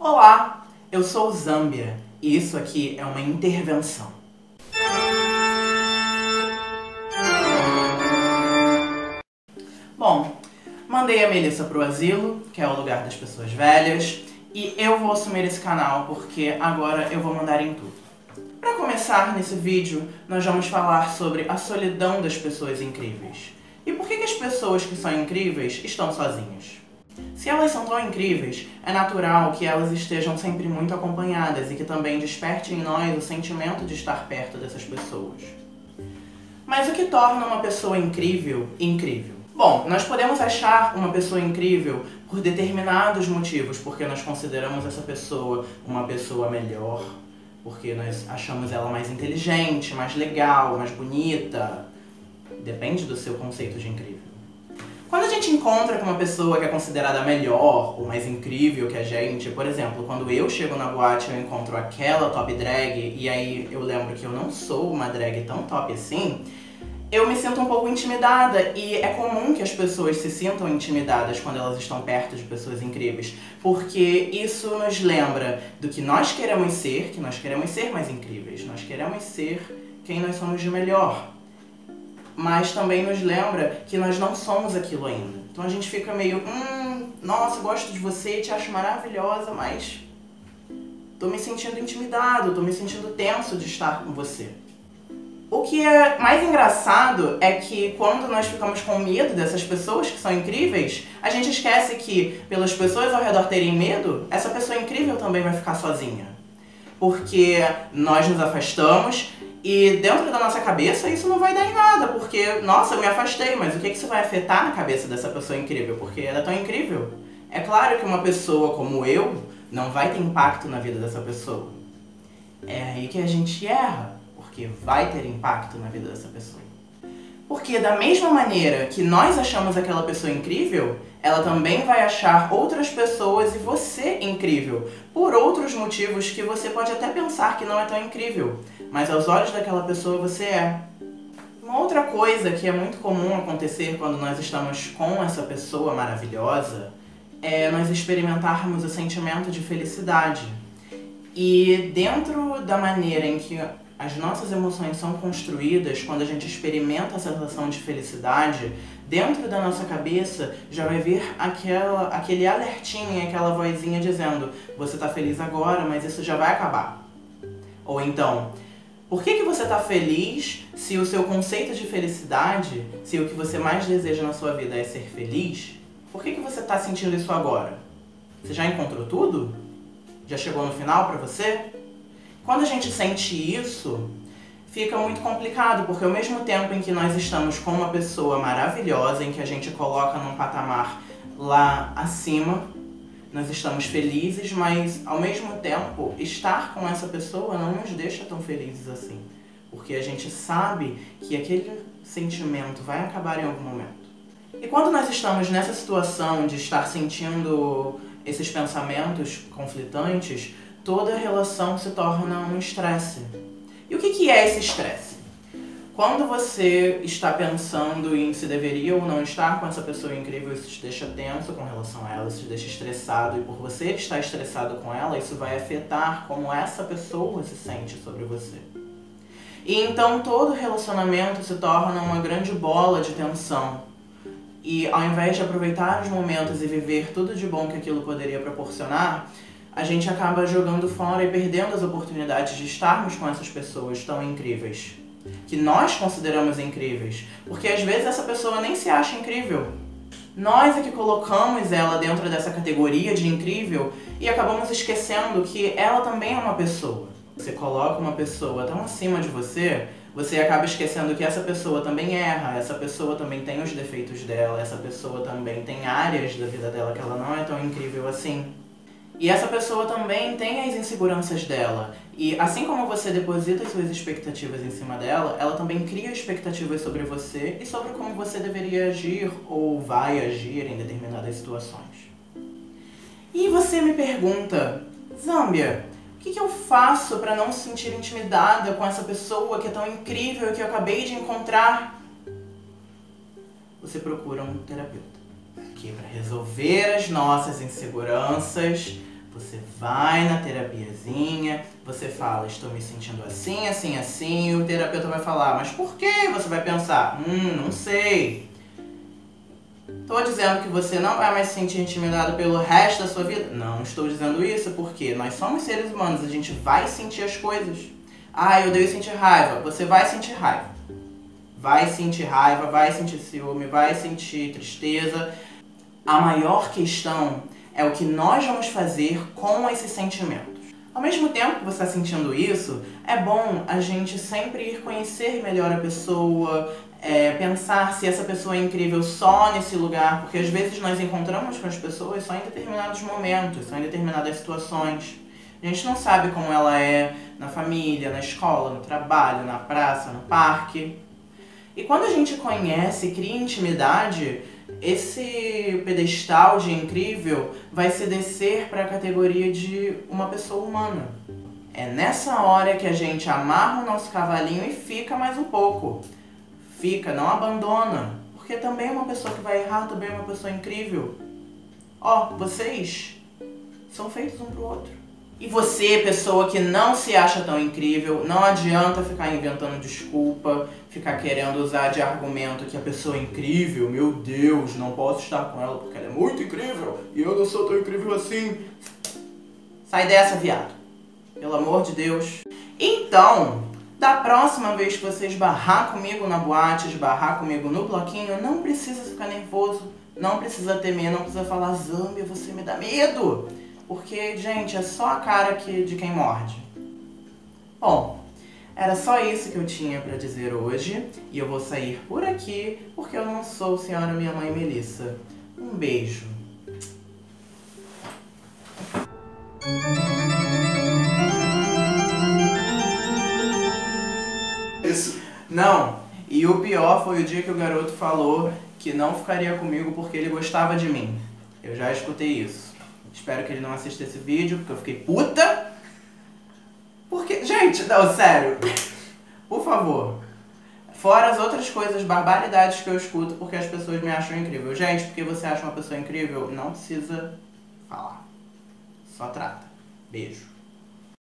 Olá, eu sou Zâmbia e isso aqui é uma intervenção. Bom, mandei a Melissa pro asilo, que é o lugar das pessoas velhas, e eu vou assumir esse canal porque agora eu vou mandar em tudo. Para começar nesse vídeo, nós vamos falar sobre a solidão das pessoas incríveis. E por que as pessoas que são incríveis estão sozinhas? Se elas são tão incríveis, é natural que elas estejam sempre muito acompanhadas e que também desperte em nós o sentimento de estar perto dessas pessoas. Mas o que torna uma pessoa incrível, incrível? Bom, nós podemos achar uma pessoa incrível por determinados motivos, porque nós consideramos essa pessoa uma pessoa melhor, porque nós achamos ela mais inteligente, mais legal, mais bonita. Depende do seu conceito de incrível. Quando a gente encontra com uma pessoa que é considerada melhor ou mais incrível que a gente, por exemplo, quando eu chego na boate eu encontro aquela top drag e aí eu lembro que eu não sou uma drag tão top assim, eu me sinto um pouco intimidada e é comum que as pessoas se sintam intimidadas quando elas estão perto de pessoas incríveis, porque isso nos lembra do que nós queremos ser mais incríveis, nós queremos ser quem nós somos de melhor. Mas também nos lembra que nós não somos aquilo ainda. Então a gente fica meio, nossa, gosto de você, te acho maravilhosa, mas tô me sentindo intimidado, tô me sentindo tenso de estar com você. O que é mais engraçado é que quando nós ficamos com medo dessas pessoas que são incríveis, a gente esquece que, pelas pessoas ao redor terem medo, essa pessoa incrível também vai ficar sozinha. Porque nós nos afastamos, e dentro da nossa cabeça isso não vai dar em nada, porque, nossa, eu me afastei, mas o que isso vai afetar na cabeça dessa pessoa incrível? Porque ela é tão incrível. É claro que uma pessoa como eu não vai ter impacto na vida dessa pessoa. É aí que a gente erra, porque vai ter impacto na vida dessa pessoa. Porque da mesma maneira que nós achamos aquela pessoa incrível, ela também vai achar outras pessoas e você incrível, por outros motivos que você pode até pensar que não é tão incrível, mas aos olhos daquela pessoa você é. Uma outra coisa que é muito comum acontecer quando nós estamos com essa pessoa maravilhosa é nós experimentarmos o sentimento de felicidade. E dentro da maneira em que as nossas emoções são construídas, quando a gente experimenta a sensação de felicidade, dentro da nossa cabeça já vai vir aquele alertinho, aquela vozinha dizendo: você tá feliz agora, mas isso já vai acabar. Ou então, por que você tá feliz se o seu conceito de felicidade, se o que você mais deseja na sua vida é ser feliz, por que você tá sentindo isso agora? Você já encontrou tudo? Já chegou no final pra você? Quando a gente sente isso, fica muito complicado, porque ao mesmo tempo em que nós estamos com uma pessoa maravilhosa, em que a gente coloca num patamar lá acima, nós estamos felizes, mas ao mesmo tempo, estar com essa pessoa não nos deixa tão felizes assim, porque a gente sabe que aquele sentimento vai acabar em algum momento. E quando nós estamos nessa situação de estar sentindo esses pensamentos conflitantes, toda relação se torna um estresse. E o que é esse estresse? Quando você está pensando em se deveria ou não estar com essa pessoa incrível, isso te deixa tenso com relação a ela, isso te deixa estressado. E por você estar estressado com ela, isso vai afetar como essa pessoa se sente sobre você. E então todo relacionamento se torna uma grande bola de tensão. E ao invés de aproveitar os momentos e viver tudo de bom que aquilo poderia proporcionar, a gente acaba jogando fora e perdendo as oportunidades de estarmos com essas pessoas tão incríveis, que nós consideramos incríveis, porque às vezes essa pessoa nem se acha incrível. Nós é que colocamos ela dentro dessa categoria de incrível e acabamos esquecendo que ela também é uma pessoa. Você coloca uma pessoa tão acima de você, você acaba esquecendo que essa pessoa também erra, essa pessoa também tem os defeitos dela, essa pessoa também tem áreas da vida dela que ela não é tão incrível assim. E essa pessoa também tem as inseguranças dela. E assim como você deposita suas expectativas em cima dela, ela também cria expectativas sobre você e sobre como você deveria agir ou vai agir em determinadas situações. E você me pergunta: Zâmbia, o que eu faço para não se sentir intimidada com essa pessoa que é tão incrível que eu acabei de encontrar? Você procura um terapeuta. Que para resolver as nossas inseguranças, Você vai na terapiazinha, você fala, estou me sentindo assim, assim, assim, e o terapeuta vai falar, mas por quê? Você vai pensar, não sei. Estou dizendo que você não vai mais se sentir intimidado pelo resto da sua vida? Não estou dizendo isso porque nós somos seres humanos, a gente vai sentir as coisas. Ah, eu odeio sentir raiva. Você vai sentir raiva. Vai sentir raiva, vai sentir ciúme, vai sentir tristeza. A maior questão é o que nós vamos fazer com esses sentimentos. Ao mesmo tempo que você está sentindo isso, é bom a gente sempre ir conhecer melhor a pessoa, pensar se essa pessoa é incrível só nesse lugar, porque às vezes nós encontramos com as pessoas só em determinados momentos, só em determinadas situações. A gente não sabe como ela é na família, na escola, no trabalho, na praça, no parque. E quando a gente conhece, cria intimidade, esse pedestal de incrível vai se descer para a categoria de uma pessoa humana. É nessa hora que a gente amarra o nosso cavalinho e fica mais um pouco. Fica, não abandona, porque também é uma pessoa que vai errar, também é uma pessoa incrível. Ó, vocês são feitos um pro outro. E você, pessoa que não se acha tão incrível, não adianta ficar inventando desculpa, ficar querendo usar de argumento que a pessoa é incrível, meu Deus, não posso estar com ela porque ela é muito incrível e eu não sou tão incrível assim. Sai dessa, viado. Pelo amor de Deus. Então, da próxima vez que você esbarrar comigo na boate, esbarrar comigo no bloquinho, não precisa ficar nervoso, não precisa temer, não precisa falar, Zâmbia, você me dá medo. Porque, gente, é só a cara de quem morde. Bom, era só isso que eu tinha pra dizer hoje. E eu vou sair por aqui, porque eu não sou senhora minha mãe Melissa. Um beijo. Isso. Não, e o pior foi o dia que o garoto falou que não ficaria comigo porque ele gostava de mim. Eu já escutei isso. Espero que ele não assista esse vídeo, porque eu fiquei puta. Porque, gente, não, sério. Por favor. Fora as outras coisas, barbaridades que eu escuto, porque as pessoas me acham incrível. Gente, porque você acha uma pessoa incrível, não precisa falar. Só trata. Beijo.